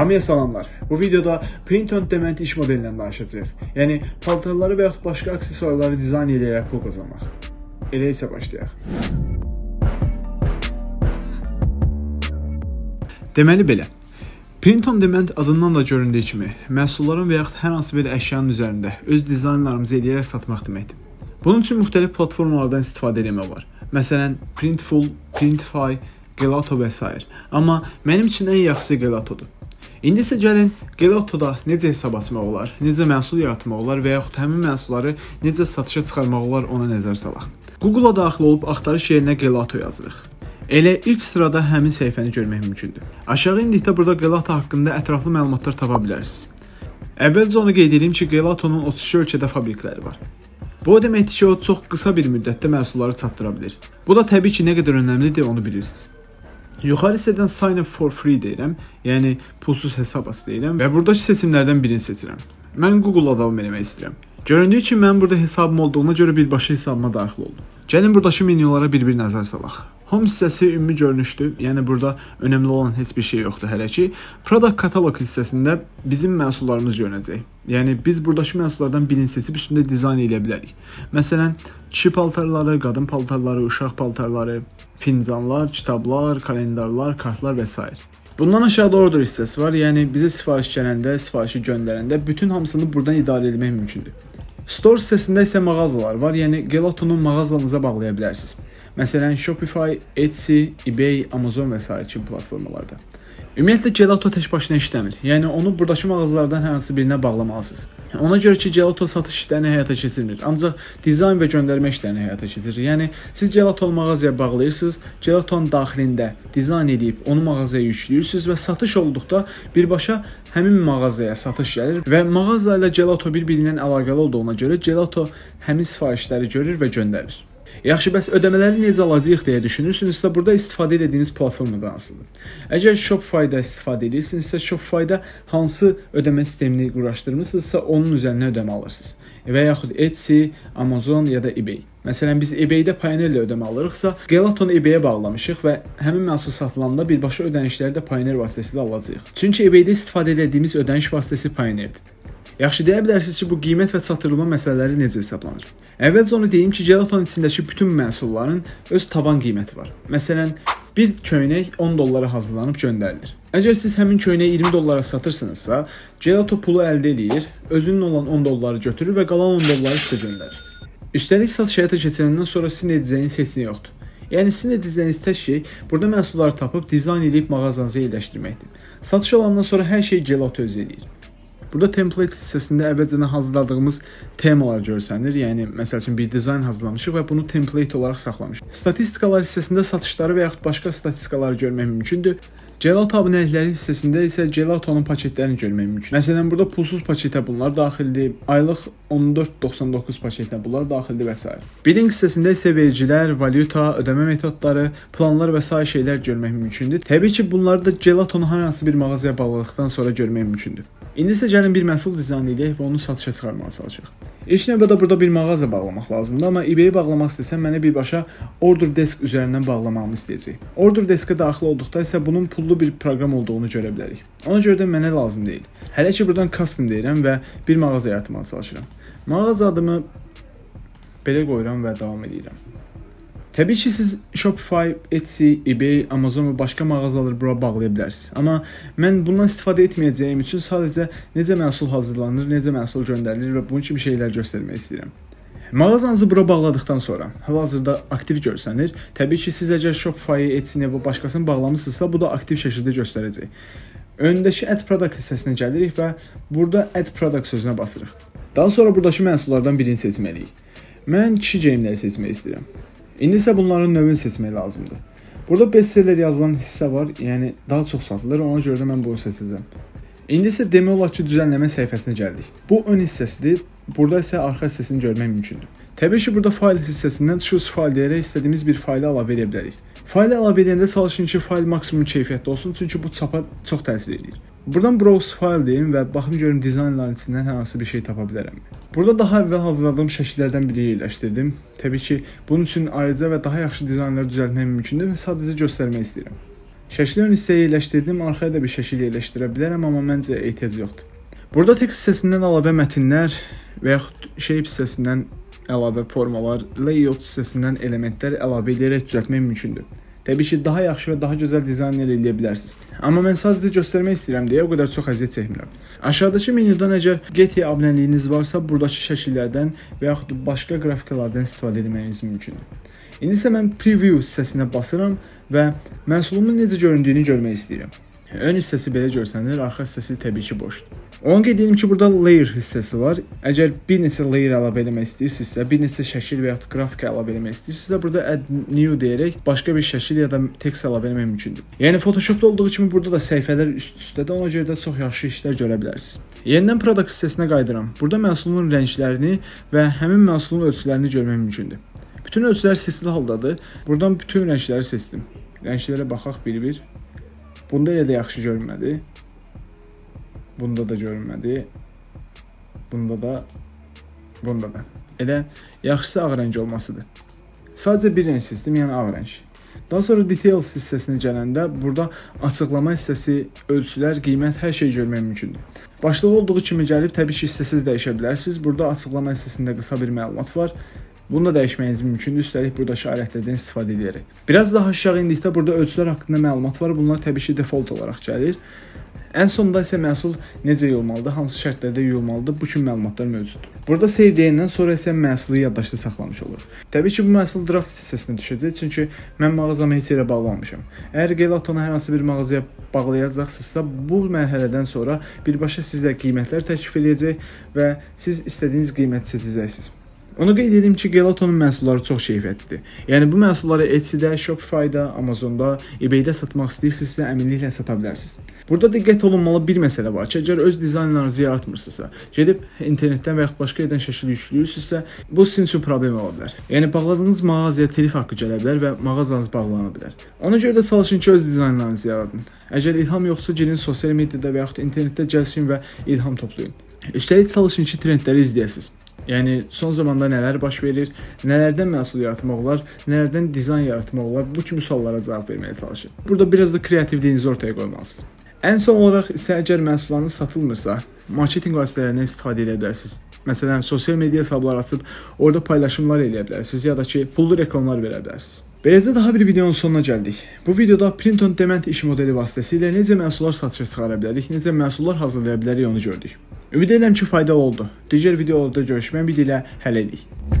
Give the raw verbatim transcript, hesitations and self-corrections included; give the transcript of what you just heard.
Hamıya salamlar. Bu videoda Print On Demand iş modelindən danışacağıq. Yəni, paltarları və yaxud başqa aksesuarları dizayn edərək pul qazanmaq. Elə isə başlayaq. Deməli belə, Print On Demand adından da göründüyü kimi, məhsulların və yaxud hər hansı belə əşyanın üzərində öz dizaynlarımızı edərək satmaq deməkdir. Bunun üçün müxtəlif platformalardan istifadə etmək var. Məsələn, Printful, Printify, Gelato vesaire. Amma mənim üçün ən yaxşısı Gelatodur. İndi isə gəlin Gelatoda necə hesab açmaq olar, necə məhsul yaratmaq olar və yaxud həmin məhsulları necə satışa çıxarmaq olar ona nəzər salaq. Google'a daxil olub axtarış yerinə Gelato yazırıq. Elə ilk sırada həmin səhifəni görmək mümkündür. Aşağı indikdə burada Gelato haqqında ətraflı məlumatlar tapa bilərsiniz. Əvvəlcə onu qeyd edeyim ki, Gelato'nun otuz iki ölkədə fabrikləri var. Bu o deməkdir ki, o çox qısa bir müddətdə məhsulları çatdıra bilir. Bu da təbii ki, nə qədər önəmlidir onu bilirsiniz. Yuxarı hissədən sign up for free deyirəm, yəni pulsuz hesab aç deyirəm və buradakı seçimlərdən birini seçirəm. Mən Google-a davam eləmək istəyirəm. Göründüyü ki, mən burada hesabım olduğuna görə birbaşa hesabıma daxil oldum. Gəlin buradakı menyulara bir-bir nəzər salaq. Home hissəsi ümumi görünüşdür, yəni burada önəmli olan heç bir şey yoxdur hələ ki. Product Catalog hissəsində bizim məhsullarımız görünəcək. Yəni biz buradakı məhsullardan birini seçib üstündə dizayn edə bilərik. Məsələn, kişi paltarları, qadın paltarları, uşaq paltarları, fincanlar, kitablar, kalendarlar, kartlar və s. Bundan aşağıda order hissəsi var, yəni bizə sifariş gələndə, sifarişi göndərəndə bütün hamısını buradan idarə etmək mümkündür. Store hissəsində isə mağazalar var, yəni Gelato'nu mağazanıza bağlaya bilərsiniz. Məsələn, Shopify, Etsy, eBay, Amazon və s. kimi platformalarda. Ümumiyyətlə, Gelato tək başına işləmir, yəni onu buradakı mağazalardan hər hansı birinə bağlamalısınız. Ona görə ki, Gelato satış işlərini həyata keçirmir, ancaq dizayn və göndərmə işlərini həyata keçirir. Yəni, siz Gelatonu mağazaya bağlayırsınız, Gelatonun daxilində dizayn edib onu mağazaya yüklüyürsünüz və satış olduqda birbaşa həmin mağazaya satış gəlir və mağaza ilə Gelato bir-birindən əlaqəli olduğuna görə Gelato həmin sifarişləri görür və göndərir. Yaxşı, bəs ödəmələri necə alacağıq deyə düşünürsünüzsə, burada istifadə edədiyiniz platformadan asılıdır. Əgər Shopify-da istifadə edirsinizsə, Shopify-da hansı ödəmə sistemini quraşdırmışsınızsa, onun üzərinə ödəmə alırsınız. Və yaxud Etsy, Amazon ya da eBay. Məsələn, biz eBay-də Payoneer ilə ödəmə alırıqsa, Gelatonu eBay-ə bağlamışıq və həmin məhsul satılanda birbaşa ödənişləri də Payoneer vasitəsilə alacağıq. Çünki eBay-də istifadə edədiyimiz ödəniş vasitəsi Payoneer-dir. Yaxşı, deyə bilərsiniz ki, bu qiymət və çatdırılma məsələləri necə hesablanır? Əvvəlcə onu deyim ki, Gelatonun içindəki bütün məhsulların öz taban qiyməti var. Məsələn, bir köynək on dollara hazırlanıb göndərilir. Əgər siz həmin köynəyi iyirmi dollara satırsınızsa, Gelato pulu əldə edir, özünün olan on dolları götürür və qalan on dolları sizə göndərir. Üstəlik, satış həyata keçirəndən sonra sizin edəcəyiniz heç nə yoxdur. Yəni, sizin edəcəyiniz tək şey burada məhsulları tapıb, dizayn edib mağazanıza yerləşdirməkdir. Satış olandan sonra hər şey Gelato öz edir. Burada template hissəsində əvvəlcədən hazırladığımız temalar görsənir, yəni məsəl üçün bir dizayn hazırlamışıq və bunu template olaraq saxlamışıq. Statistikalar hissəsində satışları və yaxud başqa statistikaları görmək mümkündür. Gelato abunəlikləri hissəsində isə Gelato'nun paketlərini görmək mümkündür. Məsələn, burada pulsuz paketə bunlar daxildir, aylıq on dörd doxsan doqquz paketinə bunlar daxildir və s. Billing hissəsində isə vergilər, valyuta, ödəmə metodları, planlar və s. şeylər görmək mümkündür. Təbii ki, bunları da Gelato'nu hər hansı bir mağazaya bağladıqdan sonra görmək mümkündür. İndi isə gəlin bir məhsul dizayn edək və onu satışa çıxarmağa çalışaq. İlk növbədə burada bir mağaza bağlamaq lazımdır, amma eBay-i bağlamaq istəsəm mənə birbaşa Order Desk üzərindən bağlamamı istəyəcək. Order Desk-ə daxil olduqda isə bunun pullu bir proqram olduğunu görə bilərik. Ona görə də mənə lazım deyil. Hələ ki, buradan custom deyirəm və bir mağaza yaratmağa çalışıram. Mağaza adımı belə qoyuram və davam edirəm. Təbii ki, siz Shopify, Etsy, eBay, Amazon və başqa mağazaları bura bağlaya bilərsiniz. Amma mən bundan istifadə etməyəcəyim üçün sadəcə necə məhsul hazırlanır, necə məhsul göndərilir və bunun kimi şeylər göstərmək istəyirəm. Mağazanızı bura bağladıqdan sonra hal-hazırda aktiv görsənir. Təbii ki, siz əgər Shopify-i, Etsy-ni və başqasını bağlamışsınızsa, bu da aktiv şəkildə göstərəcək. Öndəki Add Product hissəsinə gəlirik və burada Add Product sözünə basırıq. Daha sonra buradakı məhsullardan birini seçməliyik. Mən kişi geyimləri seçmək istəyirəm. İndi isə bunların növünü seçmək lazımdır. Burada bestseller yazılan hissə var, yəni daha çox satılır, ona görə də mən bunu seçəcəm. İndi isə demək olar ki, düzənləmə səhifəsinə gəldik. Bu ön hissəsidir, burada isə arxa hissəsini görmək mümkündür. Təbii ki, burada fayl hissəsindən choose file deyərək istədiyimiz bir faylı əlavə edə bilərik. Faylı əlavə edəndə çalışın ki, fayl maksimum keyfiyyətdə olsun, çünki bu çapa çox təsir edir. Buradan browse file deyim və baxın görüm dizaynların içindən hər hansı bir şey tapa bilərəm. Burada daha əvvəl hazırladığım şəkillərdən biri yerləşdirdim. Təbii ki, bunun üçün ayrıca və daha yaxşı dizaynları düzəltmək mümkündür və sadəcə göstərmək istəyirəm. Şəkili ön hissəyə yerləşdirdim, arxaya da bir şəkil yerləşdirə bilərəm, amma məncə ehtiyac yoxdur. Burada tekst hissəsindən əlavə mətnlər və yaxud shape hissəsindən əlavə formalar, layout hissəsindən elementlər əlavə edərək düzəltmək mümkündür. Təbii ki, daha yaxşı və daha gözəl dizaynlar eləyə bilərsiniz. Amma mən sadəcə göstərmək istəyirəm deyə o qədər çox əziyyət çəkmirəm. Aşağıdakı menyudan əgər Getty abunəliyiniz varsa, buradakı şəkillərdən və yaxud başqa qrafikalardan istifadə etməyiniz mümkündür. İndi isə mən Preview hissəsinə basıram və məhsulumun necə göründüyünü görmək istəyirəm. Ön hissəsi belə görsənir, arxa hissəsi təbii ki boşdur. Onu qeyd edim ki, burada layer hissəsi var. Əgər bir neçə layer əlavə etmək istəyirsinizsə, bir neçə şəkil və ya qrafika əlavə etmək istəyirsinizsə, burada add new deyərək başqa bir şəkil ya da tekst əlavə etmək mümkündür. Yəni Photoshopda olduğu kimi burada da səhifələr üst-üstədir, ona görə də çox yaxşı işlər görə bilərsiniz. Yenidən product hissəsinə qayıdıram. Burada məhsulun rənglərini və həmin məhsulun ölçülərini görmək mümkündür. Bütün ölçülər seçili haldadır. Buradan bütün rəngləri seçdim. Rənglərə baxaq bir-bir. Bunda elə də yaxşı görünmədi. Bunda da görünmədi. Bunda da, bunda da. Elə yaxşısı ağ rəng olmasıdır. Sadəcə bir rəng seçdim, yəni ağ rəng. Daha sonra details hissəsinə gələndə burada açıqlama hissəsi, ölçülər, qiymət, hər şey görmək mümkündür. Başlığı olduğu kimi gəlib təbii ki hissəsiz dəyişə bilərsiniz. Burada açıqlama hissəsində qısa bir məlumat var. Bunu da dəyişməyiniz mümkündür, üstəlik buradakı alətlərdən istifadə edərək. Biraz daha aşağı indikdə burada ölçülər haqqında məlumat var, bunlar təbii ki default olaraq gəlir. Ən sonda isə məhsul necə yuyulmalıdır, hansı şərtlərdə yuyulmalıdır, bu kimi məlumatlar mövcuddur. Burada save deyəndən sonra isə məhsulu yaddaşda saxlamış olur. Təbii ki bu məhsul draft hissəsinə düşəcək, çünki mən mağazamı heç yerə bağlamamışam. Əgər Gelatonu hər hansı bir mağazaya bağlayacaqsınızsa, bu mərhələdən sonra birbaşa sizə qiymətlər təklif edəcək və siz istədiyiniz qiyməti seçəcəksiniz. Onu qeyd edim ki, Gelatonun məhsulları çox keyfiyyətlidir. Yəni bu məhsulları Etsy'də, Shopify'da, Amazon'da, eBay'də satmaq istəyirsinizsə, əminliklə sata bilərsiniz. Burada diqqət olunmalı bir məsələ var ki, əgər öz dizaynlarınızı yaratmırsınızsa, gedib internetdən və yaxud başqa yerdən şəkil yükləyirsinizsə, bu sizin üçün problem ola bilər. Yəni bağladığınız mağazaya telif haqqı gələ bilər və mağazanız bağlana bilər. Ona görə də çalışın ki, öz dizaynlarınızı yaradın. Əgər ilham yoxsa, gedin sosial mediada və yaxud internetdə gəlsin və ilham toplayın. Üstəlik çalışın ki, trendləri izləyəsiniz. Yəni son zamanda nələr baş verir, nələrdən məhsul yaratmaq olar, nələrdən dizayn yaratmaq olar, bu kimi suallara cavab verməyə çalışın. Burada biraz da kreativliyinizi ortaya qoymalısınız. Ən son olaraq isə əgər məhsullarınız satılmırsa, marketinq vasitələrindən istifadə edə bilərsiniz. Məsələn, sosial media hesabları açıb orada paylaşımlar edə bilərsiniz ya da ki, pullu reklamlar verə bilərsiniz. Beləcə daha bir videonun sonuna gəldik. Bu videoda Print on Demand iş modeli vasitəsilə necə məhsullar satışa çıxara bilərik, necə məhsullar hazırlaya bilərik onu gördük. Ümid edirəm ki, faydalı oldu. Digər videolarda görüşmək ümidilə hələlik.